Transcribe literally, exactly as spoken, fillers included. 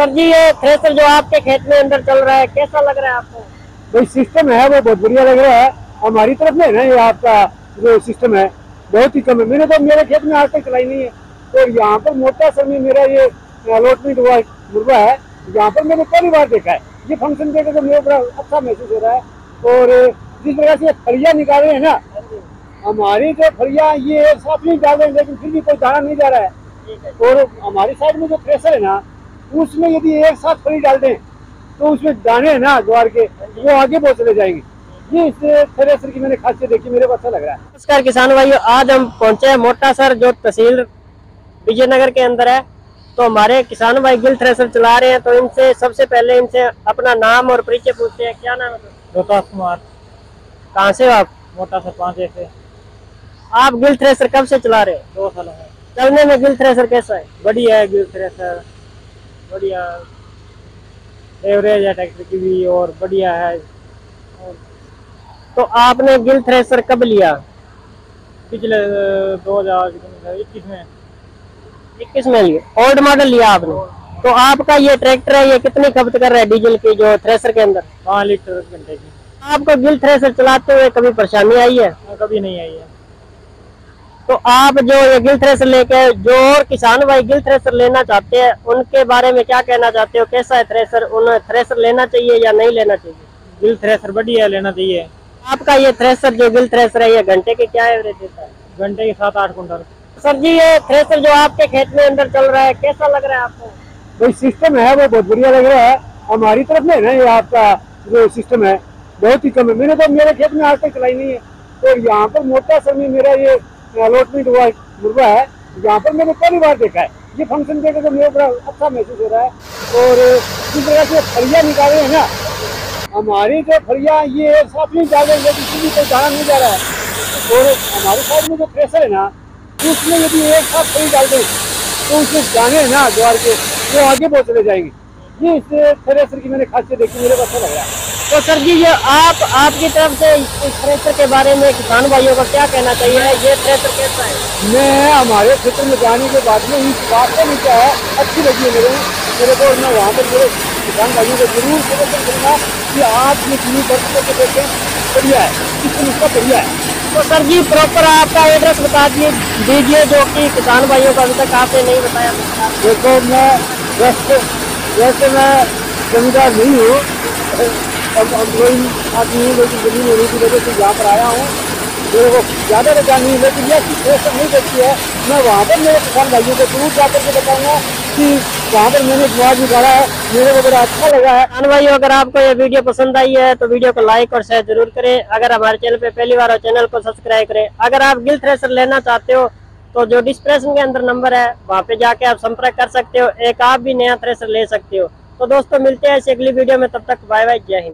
Sir जी ये thresher जो आपके खेत में अंदर चल रहा है कैसा लग रहा है आपको? भाई सिस्टम है वो बहुत बढ़िया लग रहा है। हमारी तरफ में ना ये आपका जो सिस्टम है बहुत ही कम है। मैंने तो मेरे खेत में आज तक चलाई नहीं है। तो यहाँ पर मोटासर में मेरा ये अलॉटमेंट हुआ मुर्गा है, यहाँ पर मैंने पहली बार देखा है। ये फंक्शन देखकर तो मेरे बड़ा अच्छा महसूस हो रहा है। और जिस प्रकार से फरिया निकाल रहे हैं ना, हमारी जो फरिया ये साफ नहीं डाल रहे हैं, लेकिन फिर भी कोई दाना नहीं जा रहा है। और हमारी साइड में जो थ्रेशर है ना, उसमें यदि एक साथ फरी डाल दें तो उसमें दाने हैं ना ज्वार के, वो आगे बहुत चले जाएंगे। ये इस थ्रेशर की मैंने खासियत देखी, मेरे को अच्छा लग रहा है। नमस्कार किसान भाइयों, आज हम पहुंचे हैं मोटासर जो तहसील बीजेनगर के अंदर है। तो हमारे किसान भाई गिल थ्रेशर चला रहे हैं, तो इनसे सबसे पहले इनसे अपना नाम और परिचय पूछते हैं। क्या नाम है? मोहताज कुमार। कहाँ से हो आप? मोटासर पांचे से। आप गिल थ्रेशर कब से चला रहे हो? दो साल है। चलने में गिल थ्रेशर कैसा है? बढ़िया है गिल थ्रेशर, बढ़िया एवरेज है ट्रैक्टर की भी और बढ़िया है। और तो आपने गिल थ्रेशर कब लिया? पिछले दो हजार इक्कीस में इक्कीस में लिया, ओल्ड मॉडल लिया आपने। तो आपका ये ट्रैक्टर है, ये कितनी खपत कर रहा है डीजल की जो थ्रेशर के अंदर? पाँच लीटर घंटे की। आपको गिल थ्रेशर चलाते हुए कभी परेशानी आई है? कभी नहीं आई है। तो आप जो ये गिल थ्रेशर लेके जो और किसान भाई गिल थ्रेशर लेना चाहते हैं उनके बारे में क्या कहना चाहते हो? कैसा है थ्रेशर? उन्हें थ्रेशर लेना चाहिए या नहीं लेना चाहिए? गिल थ्रेशर बढ़िया लेना चाहिए। आपका ये थ्रेशर जो गिल थ्रेशर है, ये घंटे के क्या एवरेज देता है? घंटे के सात आठ कुंटल। सर जी ये थ्रेशर जो आपके खेत में अंदर चल रहा है कैसा लग रहा है आपको? भाई सिस्टम है वो बहुत बढ़िया लग रहा है। हमारी तरफ में ना ये आपका जो सिस्टम है बहुत ही कम है। मैंने तो मेरे खेत में आज तक चलाई नहीं है। तो यहाँ पर मोटासर में मेरा ये अलॉटमेंट हुआ मुर्गा है, यहाँ पर मैंने पहली बार देखा है। ये फंक्शन देखकर तो मेरे बड़ा अच्छा महसूस हो रहा है। और जिस तरह से फरिया निकाल रहे हैं ना, हमारी जो फरिया ये साफ नहीं डाल रहे, किसी कोई दाना नहीं जा रहा है। और हमारे साइड में जो थ्रेशर है ना, उसमें यदि एक साथ फरी डाल दें तो उसमें दाने ना ज्वार के, वो आगे बहुत चले जाएंगे। ये इस थ्रेशर की मैंने खासियत देखी, मेरे को अच्छा लग रहा है। तो सर जी ये आप आपकी तरफ से इस थ्रेशर के बारे में किसान भाइयों को क्या कहना चाहिए? ये थ्रेशर कैसा है? मैं हमारे क्षेत्र में जाने के बाद में इस बात का क्या है, अच्छी लगी है मेरे मेरे को। मैं वहाँ पर मेरे किसान भाइयों को जरूर प्रदर्शन करूँगा कि आप ये चीनी दर्शकों को देखें, बढ़िया है, इसमें उसका बढ़िया है। तो सर जी प्रॉपर आपका एड्रेस बता दिए दीजिए जो कि किसान भाइयों को अभी तक आपने नहीं बताया। देखो मैं वैसे वैसे मैं जमींदार नहीं हूँ, अब अब वही आदमी हूँ, लेकिन जमीन होने की वजह से यहाँ पर आया हूँ। मेरे को ज़्यादा बता नहीं, लेकिन यह सिचुएशन नहीं देखती है। मैं वहाँ पर मेरे किसान भाइयों को जरूर जा करके बताऊँगा कि वहाँ पर मैंने जवाब निकाला है, मेरे को बड़ा अच्छा लगा है। किसान भाइयों अगर आपको ये वीडियो पसंद आई है तो वीडियो को लाइक और शेयर जरूर करें। अगर हमारे चैनल पे पहली बार हो चैनल को सब्सक्राइब करें। अगर आप गिल थ्रेशर लेना चाहते हो तो जो डिस्क्रिप्शन के अंदर नंबर है वहाँ पे जाके आप संपर्क कर सकते हो। एक आप भी नया थ्रेशर ले सकते हो। तो दोस्तों मिलते हैं इस अगली वीडियो में, तब तक बाय बाय, जय हिंद।